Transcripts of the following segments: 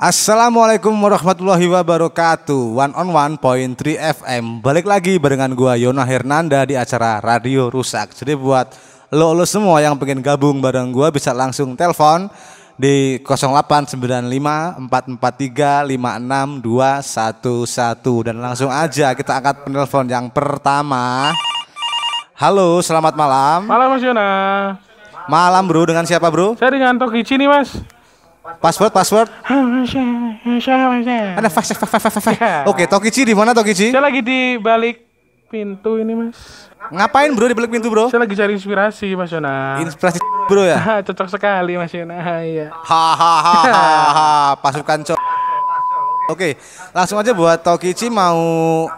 Assalamualaikum warahmatullahi wabarakatuh. One on One Point 3 FM. Balik lagi barengan gua Yona Hernanda di acara Radio Rusak. Jadi buat lo semua yang pengen gabung bareng gua bisa langsung telepon di 0895 443 56211 dan langsung aja kita angkat penelpon yang pertama. Halo, selamat malam. Malam Mas Yona. Malam bro, dengan siapa bro? Saya dengan Tokichi nih mas. Password. Ada fast. Oke, Tokichi di mana Tokichi? Saya lagi di balik pintu ini, Mas. Ngapain, bro, di balik pintu, bro? Saya lagi cari inspirasi, Mas Yona. Inspirasi, bro ya? Cocok sekali, Mas Yona. Iya. Hahaha. Pasukan cowok. Oke, langsung aja buat Tokichi mau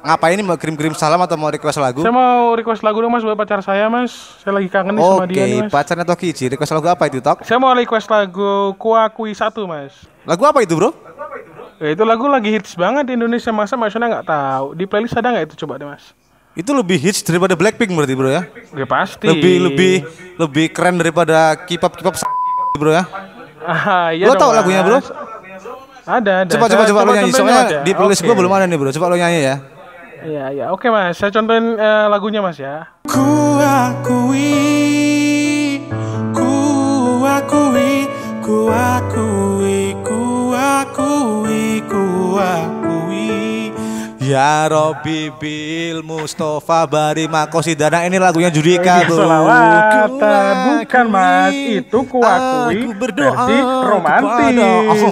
ngapain nih, mau kirim-kirim salam atau mau request lagu? Saya mau request lagu dong mas buat pacar saya mas, saya lagi kangen nih sama dia nih mas. Oke, pacarnya Tokichi, request lagu apa itu Tok? Saya mau request lagu Kuwa Kuwi 1 mas. Lagu apa itu bro? Ya, itu lagu lagi hits banget di Indonesia masa Mas Yona nggak tahu, di playlist ada nggak itu coba deh mas? Itu lebih hits daripada Blackpink berarti bro ya? Ya pasti. Lebih keren daripada K-pop bro ya? Iya lo tau lagunya bro? Ada. Coba lo nyanyi. Soalnya di playlist gue belum ada nih bro. Coba lo nyanyi ya. Iya. Oke mas. Saya contohin lagunya mas ya. Ku akui Ya Robi Bil Mustafa Bari Makosidana. Ini lagunya Judika bro. Bukan mas, itu kuakui versi romantis.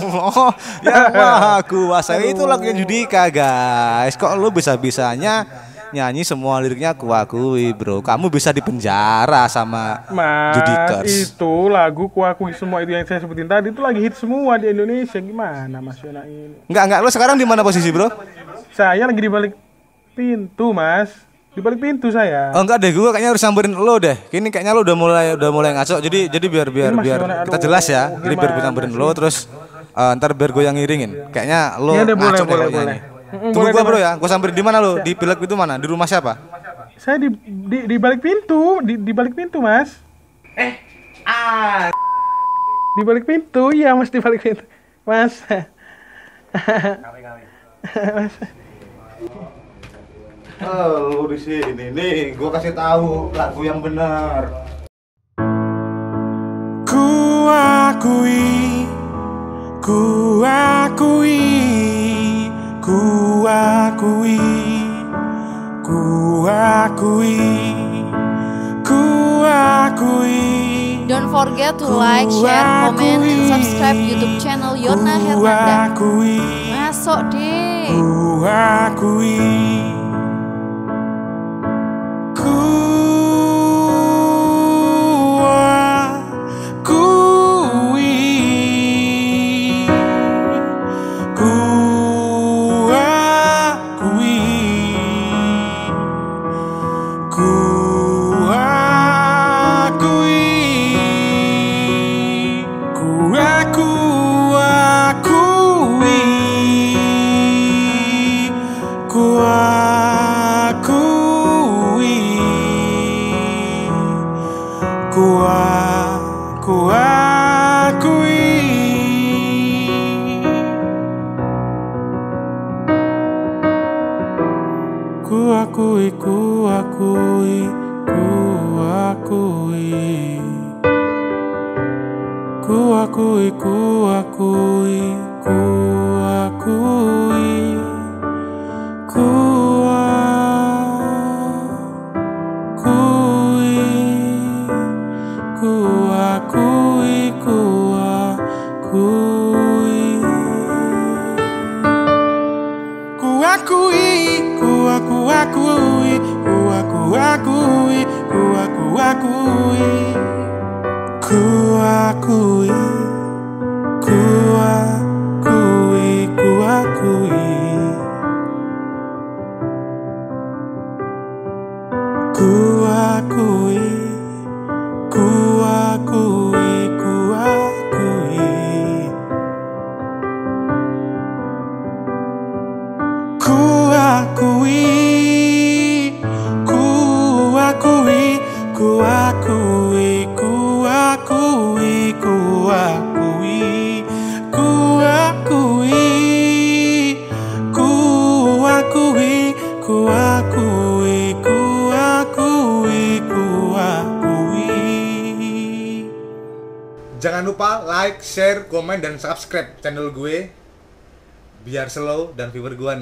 Ya Maha Kuasa, itu lagunya Judika guys. Kok lu bisa-bisanya nyanyi semua liriknya kuakui bro? Kamu bisa dipenjara sama mas, Judikers. Itu lagu kuakui semua itu yang saya sebutin tadi itu lagi hit semua di Indonesia. Gimana mas Yona ini? Enggak, lu sekarang di mana posisi bro? Saya lagi di balik pintu mas. Di balik pintu saya. Oh enggak deh, gue kayaknya harus samperin lo deh. Ini kayaknya lo udah mulai ngaco. Jadi biar kita jelas ya. Jadi biar gue samperin lo terus ntar biar gue yang ngiringin. Kayaknya lo ya, ngaco boleh. Tunggu gue bro ya. Gue samperin di mana lo? Di balik pintu mana? Di rumah siapa? Saya di balik pintu, di balik pintu mas. Di balik pintu, iya mas di balik pintu, mas. Mas. Lu di sini nih, gua kasih tahu lagu yang benar. Ku akui. Don't forget to like, share, comment, and subscribe YouTube channel Yona Hernanda. Masuk deh. Ku akui. Jangan lupa like, share, komen, dan subscribe channel gue biar slow dan viewer gue naik.